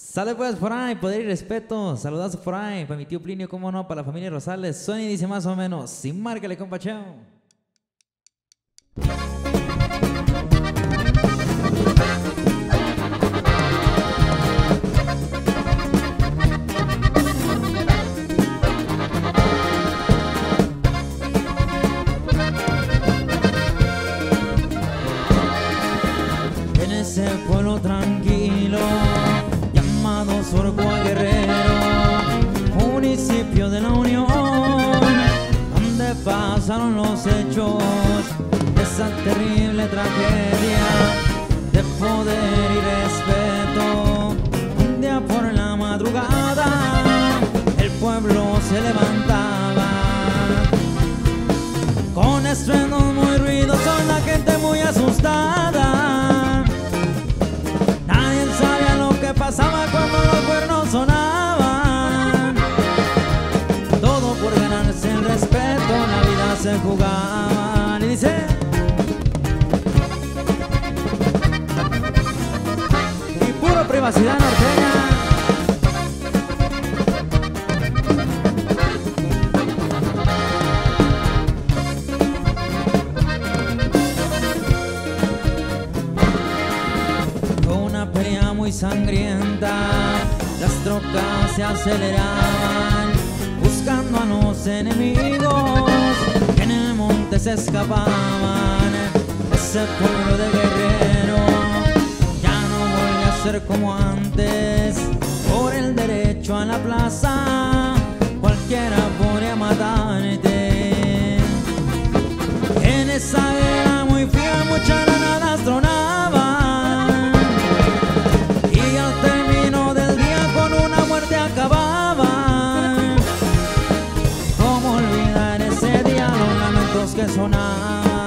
Sale pues por ahí, Poder y Respeto. Saludazo por ahí, para mi tío Plinio, cómo no, para la familia Rosales. Sony dice más o menos, sin márcale, compa Chao. En ese pueblo tranquilo llamado Sorgua Guerrero, municipio de La Unión, donde pasaron los hechos de esa terrible tragedia de poder y respeto. Un día por la madrugada el pueblo se levantaba con estruendos muy ruidosos, la gente muy asustada. Nadie sabía lo que pasaba cuando los cuernos sonaban. Todo por ganarse el respeto, la vida se jugaba. Y dice: Privacidad Norteña. Fue una pelea muy sangrienta, las trocas se aceleraban buscando a los enemigos que en el monte se escapaban. Ese pueblo de guerreros ser como antes, por el derecho a la plaza cualquiera podría matarte. En esa guerra muy fría muchas granadas tronaban y al término del día con una muerte acababan. ¿Cómo olvidar ese día, los lamentos que sonaban?